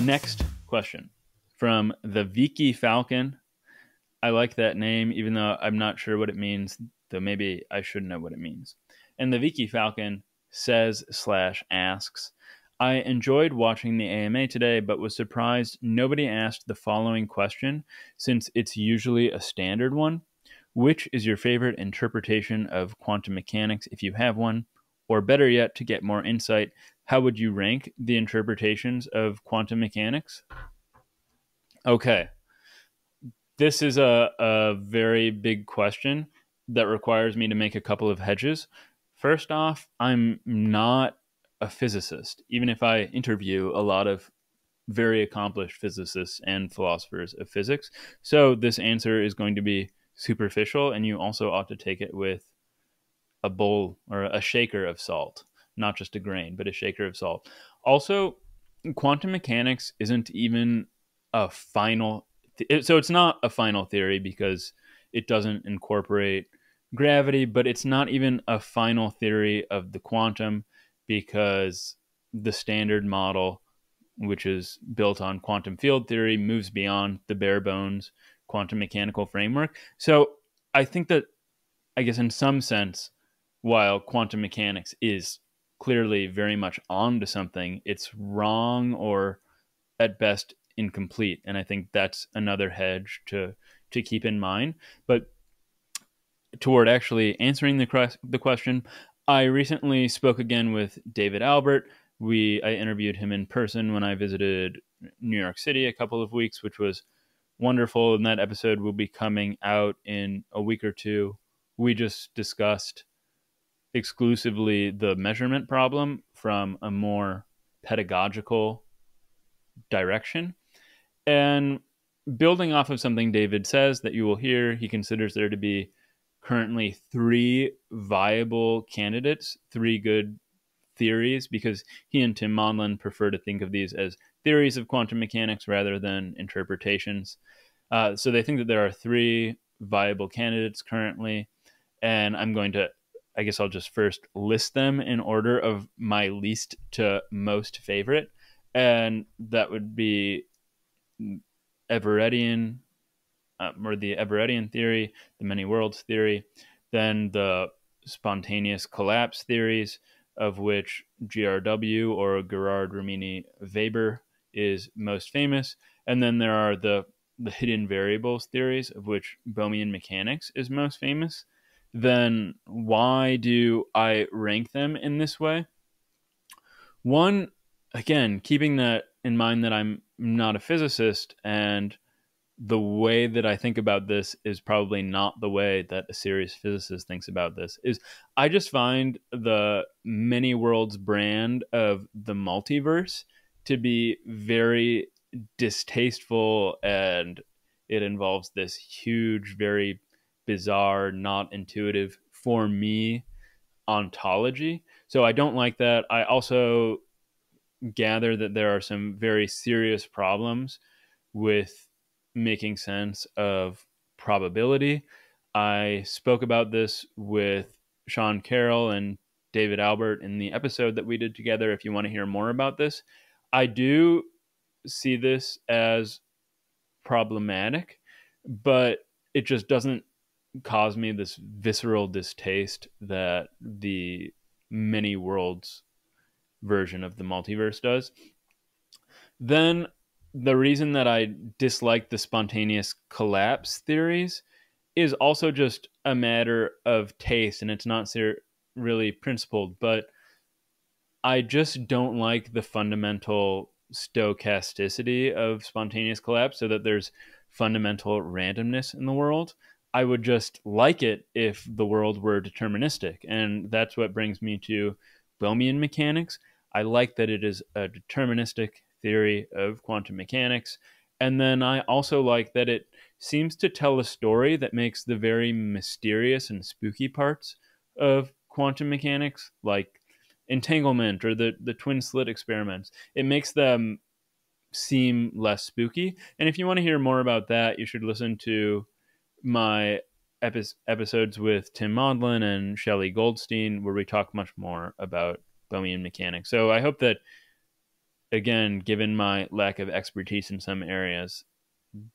Next question from the Vicky Falcon. I like that name, even though I'm not sure what it means, though maybe I should know what it means. And the Vicky Falcon says / asks, I enjoyed watching the AMA today, but was surprised nobody asked the following question, since it's usually a standard one. Which is your favorite interpretation of quantum mechanics, if you have one? Or better yet, to get more insight, how would you rank the interpretations of quantum mechanics? Okay. This is a very big question that requires me to make a couple of hedges. First off, I'm not a physicist, even if I interview a lot of very accomplished physicists and philosophers of physics. So this answer is going to be superficial, and you also ought to take it with a bowl or a shaker of salt, not just a grain, but a shaker of salt. Also, quantum mechanics isn't even a final, so it's not a final theory because it doesn't incorporate gravity, but it's not even a final theory of the quantum because the standard model, which is built on quantum field theory, moves beyond the bare bones quantum mechanical framework. So I think that, I guess in some sense, while quantum mechanics is clearly very much onto something, it's wrong or at best incomplete. And I think that's another hedge to keep in mind. But toward actually answering the question, I recently spoke again with David Albert. I interviewed him in person when I visited New York City a couple of weeks, which was wonderful. And that episode will be coming out in a week or two. We just discussed exclusively the measurement problem from a more pedagogical direction. And building off of something David says that you will hear, he considers there to be currently 3 viable candidates, 3 good theories, because he and Tim Maudlin prefer to think of these as theories of quantum mechanics rather than interpretations. So they think that there are 3 viable candidates currently. And I'm going to, I guess I'll just first list them in order of my least to most favorite. And that would be Everettian, or the Everettian theory, the many worlds theory, then the spontaneous collapse theories, of which GRW or Ghirardi-Rimini-Weber is most famous. And then there are the hidden variables theories, of which Bohmian mechanics is most famous. Then why do I rank them in this way? One, again, keeping that in mind that I'm not a physicist, and the way that I think about this is probably not the way that a serious physicist thinks about this, is I just find the many worlds brand of the multiverse to be very distasteful, and it involves this huge, very bizarre, not intuitive for me ontology. So I don't like that. I also gather that there are some very serious problems with making sense of probability. I spoke about this with Sean Carroll and David Albert in the episode that we did together. If you want to hear more about this, I do see this as problematic, but it just doesn't cause me this visceral distaste that the many worlds version of the multiverse does. Then the reason that I dislike the spontaneous collapse theories is also just a matter of taste, and it's not really principled, but I just don't like the fundamental stochasticity of spontaneous collapse, so that there's fundamental randomness in the world. I would just like it if the world were deterministic, and that's what brings me to Bohmian mechanics. I like that it is a deterministic theory of quantum mechanics, and then I also like that it seems to tell a story that makes the very mysterious and spooky parts of quantum mechanics, like entanglement or the twin slit experiments, it makes them seem less spooky. And if you want to hear more about that, you should listen to my episodes with Tim Maudlin and Shelley Goldstein, where we talk much more about Bohmian mechanics. So I hope that again, given my lack of expertise in some areas,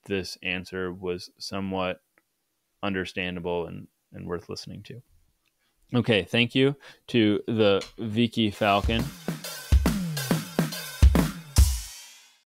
this answer was somewhat understandable and worth listening to. Okay, thank you to the Vicky Falcon.